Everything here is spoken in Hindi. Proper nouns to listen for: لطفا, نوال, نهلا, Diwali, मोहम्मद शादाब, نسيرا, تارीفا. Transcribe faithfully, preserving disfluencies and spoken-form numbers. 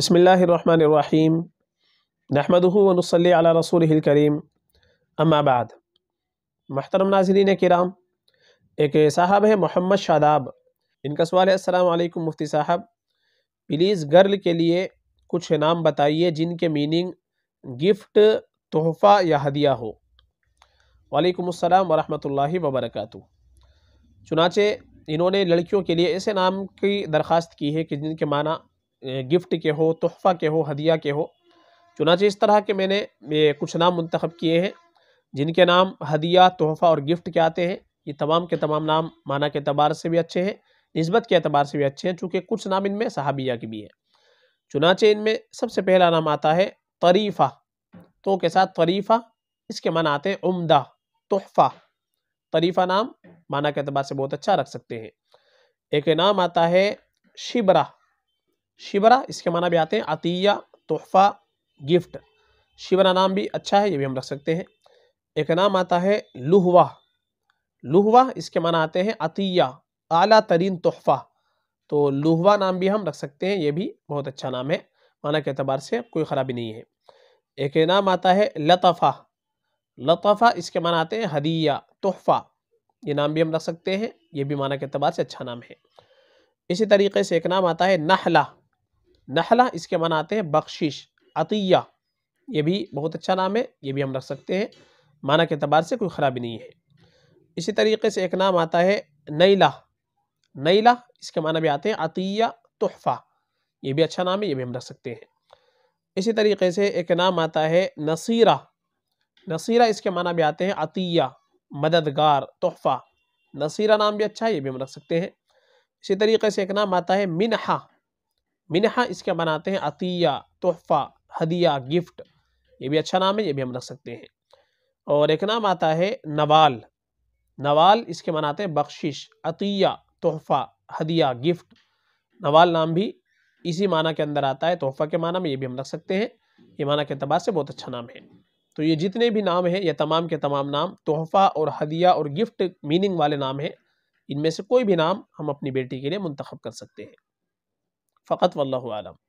बिस्मिल्लाहिर्रहमानिर्रहीम नहमदुहु व नुसल्ली अला रसूलिहिल करीम अम्मा बाद। महतरम नाज़रीन किराम, एक साहब है मोहम्मद शादाब, इनका सवाल है अस्सलाम वालेकुम मुफ्ती साहब, प्लीज़ गर्ल के लिए कुछ नाम बताइए जिनके मीनिंग गिफ्ट, तोहफ़ा या हदिया हो। वालेकुम अस्सलाम व रहमतुल्लाहि व बरकातहू। चुनाचे इन्होंने लड़कियों के लिए ऐसे नाम की दरख्वास्त की है कि जिनके माना गिफ्ट के हो, तोहफ़ा के हो, हदिया के हो। चुनाचे इस तरह के मैंने कुछ नाम मुंतखब किए हैं जिनके नाम हदिया, तोहफ़ा और गिफ्ट के आते हैं। ये तमाम के तमाम नाम माना के अतबार से भी अच्छे हैं, निस्बत के अतबार से भी अच्छे हैं, चूँकि कुछ नाम इनमें सहाबिया के भी हैं। चुनाचे इनमें सबसे पहला नाम आता है तारीफा, तो के साथ तारीफा, इसके माना आते हैं उम्दा, तोहफ़ा। तारीफा नाम माना के अतबार से बहुत अच्छा रख सकते हैं। एक नाम आता है शबरा, शबरा, इसके माना भी आते हैं अतिया, तोहफ़ा, गिफ्ट। शबरा नाम भी अच्छा है, ये भी हम रख सकते हैं। एक नाम आता है लहवा, लहवा, इसके माना आते हैं अतिया, आला तरीन तोहफ़ा, तो लहवा नाम भी हम रख सकते हैं, ये भी बहुत अच्छा नाम है, माना के अतबार से कोई ख़राबी नहीं है। एक नाम आता है लतफ़ा, लतफ़ा, इसके माना आते हैं हदिया, तोहफ़ा, ये नाम भी हम रख सकते हैं, ये भी माना के अतबार से अच्छा नाम है। इसी तरीके से एक नाम आता है नहला, नहला, इसके माना आते हैं बख्शिश, अतिया, ये भी बहुत अच्छा नाम है, ये भी हम रख सकते हैं, माना के अतबार से कोई ख़राबी नहीं है। इसी तरीके से एक नाम आता है नैला, नैला, इसके माना भी आते हैं अतिया, तोहफ़ा, ये भी अच्छा नाम है, ये भी हम रख सकते हैं। इसी तरीके से एक नाम आता है नसीरा, नसीरा, इसके माना भी आते हैं अतिया, मददगार, तोहफ़ा, नसीरा नाम भी अच्छा है, ये भी हम रख सकते हैं। इसी तरीके से एक नाम आता है मिन्हा, मिन्हा, इसके माना आते हैं अतिया, तोहफ़ा, हदिया, गिफ्ट, ये भी अच्छा नाम है, ये भी हम रख सकते हैं। और एक नाम आता है नवाल, नवाल, इसके माना आते हैं बख्शिश, अतिया, तोहफ़ा, हदिया, गिफ्ट, नवाल नाम भी इसी माना के अंदर आता है, तोहफ़ा के माना में, ये भी हम रख सकते हैं, ये माना के अतबार से बहुत अच्छा नाम है। तो ये जितने भी नाम हैं, यह तमाम के तमाम नाम तोहफ़ा और हदिया और गिफ्ट मीनिंग वाले नाम हैं। इनमें से कोई भी नाम हम अपनी बेटी के लिए मुंतखब कर सकते हैं। फ़कत वल्लाहु आलम।